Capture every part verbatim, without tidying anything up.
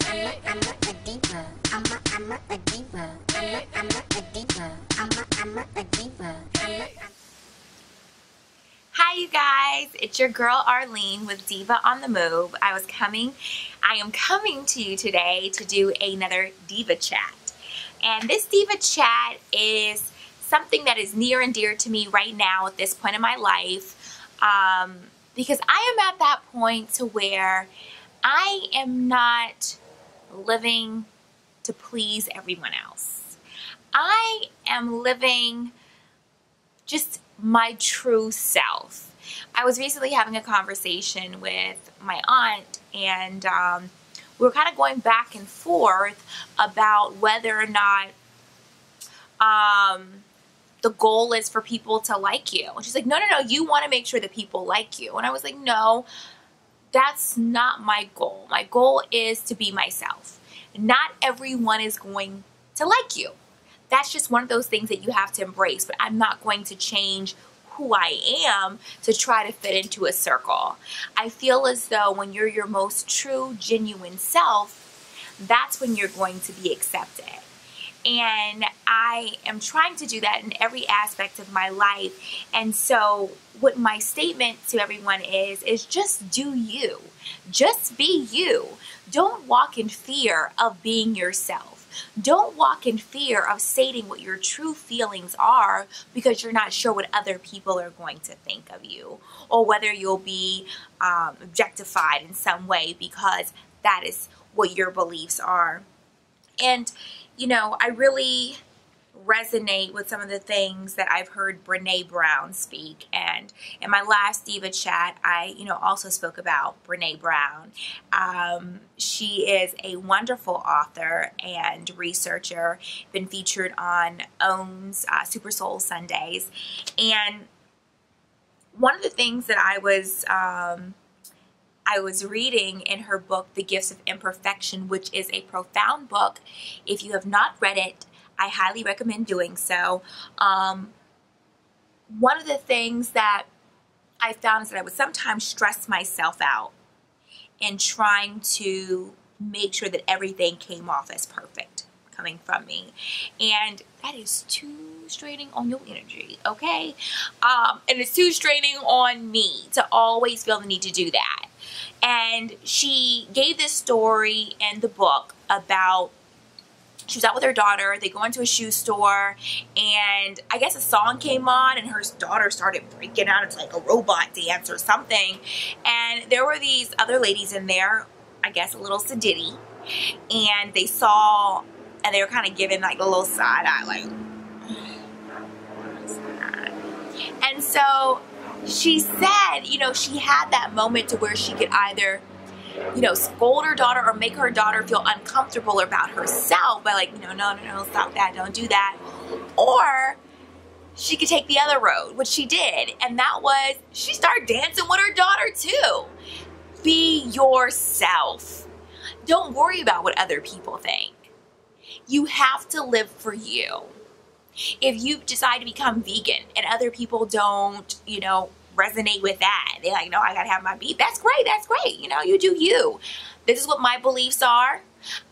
diva. I'm a, I'm a, a diva. I'm a, I'm a, a diva. I'm a, I'm a, a diva. I'm a, I'm a, a diva. I'm a, I'm... Hi, you guys. It's your girl Arlene with Diva on the Move. I was coming, I am coming to you today to do another Diva Chat. And this Diva Chat is something that is near and dear to me right now at this point in my life, um, because I am at that point to where I am not living to please everyone else. I am living just my true self. I was recently having a conversation with my aunt, and um, we were kind of going back and forth about whether or not um, the goal is for people to like you. And she's like, no, no, no, you want to make sure that people like you. And I was like, no, that's not my goal. My goal is to be myself. Not everyone is going to like you. That's just one of those things that you have to embrace, but I'm not going to change who I am to try to fit into a circle. I feel as though when you're your most true, genuine self, that's when you're going to be accepted. And I am trying to do that in every aspect of my life. And so what my statement to everyone is, is just do you. Just be you. Don't walk in fear of being yourself. Don't walk in fear of stating what your true feelings are because you're not sure what other people are going to think of you or whether you'll be um, objectified in some way because that is what your beliefs are. And, you know, I really resonate with some of the things that I've heard Brené Brown speak. And in my last Diva Chat, I, you know, also spoke about Brené Brown. Um, she is a wonderful author and researcher, been featured on O W N's uh, Super Soul Sundays. And one of the things that I was, um, I was reading in her book, The Gifts of Imperfection, which is a profound book. If you have not read it, I highly recommend doing so. Um, one of the things that I found is that I would sometimes stress myself out in trying to make sure that everything came off as perfect coming from me. And that is too straining on your energy, okay? Um, and it's too straining on me to always feel the need to do that. And she gave this story in the book about she was out with her daughter. They go into a shoe store, and I guess a song came on, and her daughter started breaking out into like a robot dance or something. And there were these other ladies in there, I guess a little sedity, and they saw, and they were kind of giving like a little side eye, like. And so she said, you know, she had that moment to where she could either, you know, scold her daughter or make her daughter feel uncomfortable about herself by like, you know, no, no, no, stop that, don't do that. Or she could take the other road, which she did. And that was, she started dancing with her daughter too. Be yourself. Don't worry about what other people think. You have to live for you. If you decide to become vegan and other people don't, you know, resonate with that. They're like, no, I gotta have my beef. That's great, that's great. You know, you do you. This is what my beliefs are.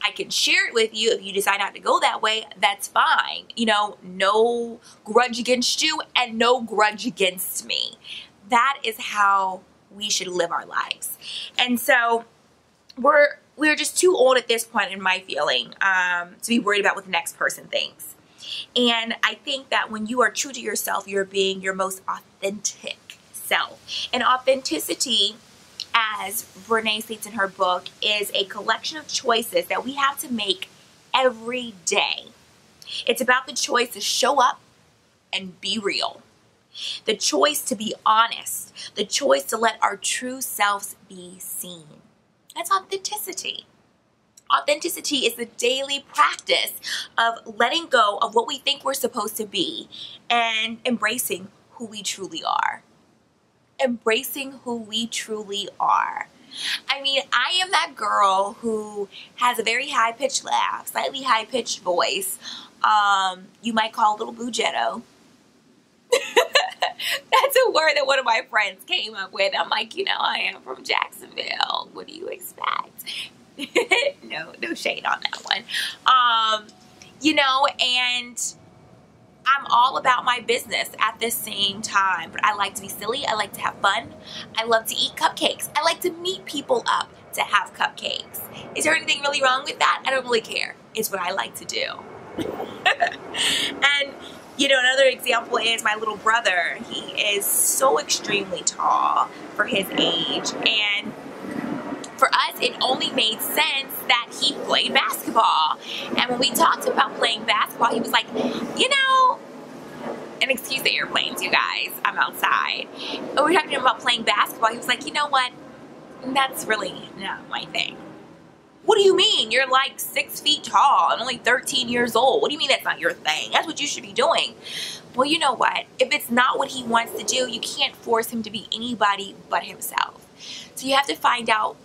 I can share it with you. If you decide not to go that way, that's fine. You know, no grudge against you and no grudge against me. That is how we should live our lives. And so we're we're just too old at this point in my feeling um, to be worried about what the next person thinks. And I think that when you are true to yourself, you're being your most authentic self. And authenticity, as Brené states in her book, is a collection of choices that we have to make every day. It's about the choice to show up and be real, the choice to be honest, the choice to let our true selves be seen. That's authenticity. Authenticity is the daily practice of letting go of what we think we're supposed to be and embracing who we truly are. Embracing who we truly are. I mean, I am that girl who has a very high-pitched laugh, slightly high-pitched voice. Um, you might call a little bougetto. That's a word that one of my friends came up with. I'm like, you know, I am from Jacksonville. What do you expect? no, no shade on that one. Um, you know, and I'm all about my business at the same time, but I like to be silly. I like to have fun. I love to eat cupcakes. I like to meet people up to have cupcakes. Is there anything really wrong with that? I don't really care. It's what I like to do. And you know, another example is my little brother. He is so extremely tall for his age, and for us, it only made sense that he played basketball. And when we talked about playing basketball, he was like, you know, and excuse the airplanes, you guys, I'm outside. And we were talking about playing basketball. He was like, you know what? That's really not my thing. What do you mean? You're like six feet tall and only thirteen years old. What do you mean that's not your thing? That's what you should be doing. Well, you know what? If it's not what he wants to do, you can't force him to be anybody but himself. So you have to find out.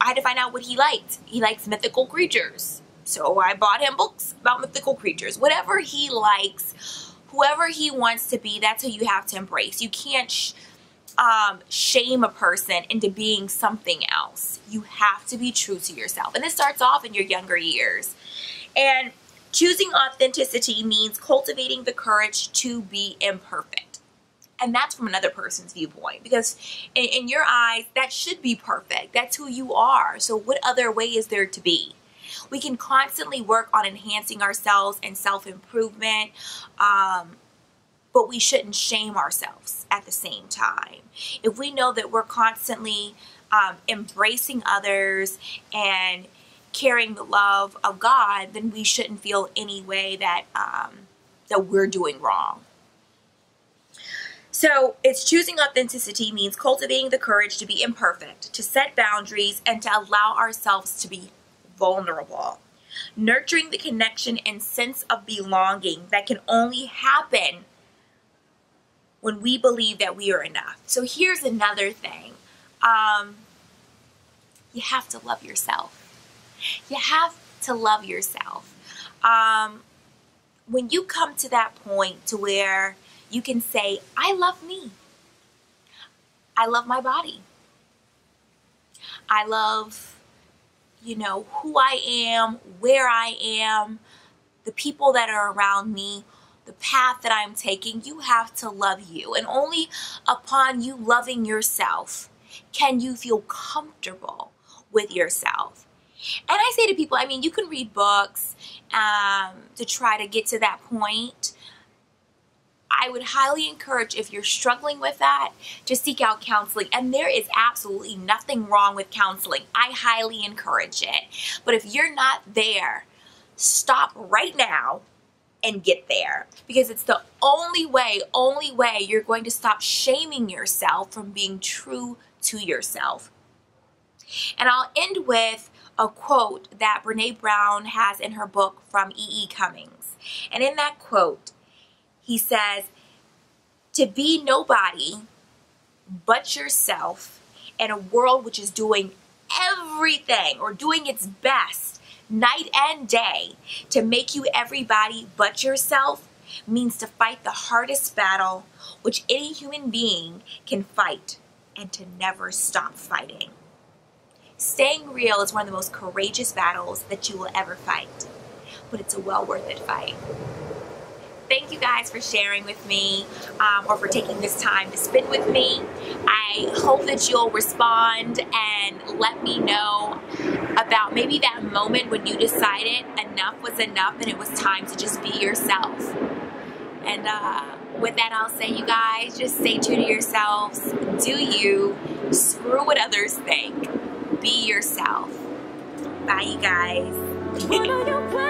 I had to find out what he liked. He likes mythical creatures. So I bought him books about mythical creatures. Whatever he likes, whoever he wants to be, that's who you have to embrace. You can't sh um, shame a person into being something else. You have to be true to yourself. And this starts off in your younger years. And choosing authenticity means cultivating the courage to be imperfect. And that's from another person's viewpoint, because in, in your eyes, that should be perfect. That's who you are. So what other way is there to be? We can constantly work on enhancing ourselves and self-improvement, um, but we shouldn't shame ourselves at the same time. If we know that we're constantly um, embracing others and carrying the love of God, then we shouldn't feel any way that, um, that we're doing wrong. So it's choosing authenticity means cultivating the courage to be imperfect, to set boundaries, and to allow ourselves to be vulnerable. Nurturing the connection and sense of belonging that can only happen when we believe that we are enough. So here's another thing. Um, you have to love yourself. You have to love yourself. Um, when you come to that point to where you can say, I love me. I love my body. I love, you know, who I am, where I am, the people that are around me, the path that I'm taking. You have to love you. And only upon you loving yourself can you feel comfortable with yourself. And I say to people, I mean, you can read books um, to try to get to that point. I would highly encourage, if you're struggling with that, to seek out counseling. And there is absolutely nothing wrong with counseling. I highly encourage it. But if you're not there, stop right now and get there. Because it's the only way, only way you're going to stop shaming yourself from being true to yourself. And I'll end with a quote that Brené Brown has in her book from E E Cummings. And in that quote, he says, to be nobody but yourself in a world which is doing everything or doing its best night and day to make you everybody but yourself means to fight the hardest battle which any human being can fight, and to never stop fighting. Staying real is one of the most courageous battles that you will ever fight, but it's a well worth it fight. Thank you guys for sharing with me um, or for taking this time to spend with me. I hope that you'll respond and let me know about maybe that moment when you decided enough was enough and it was time to just be yourself. And uh, with that, I'll say, you guys, just stay true to yourselves. Do you. Screw what others think. Be yourself. Bye, you guys.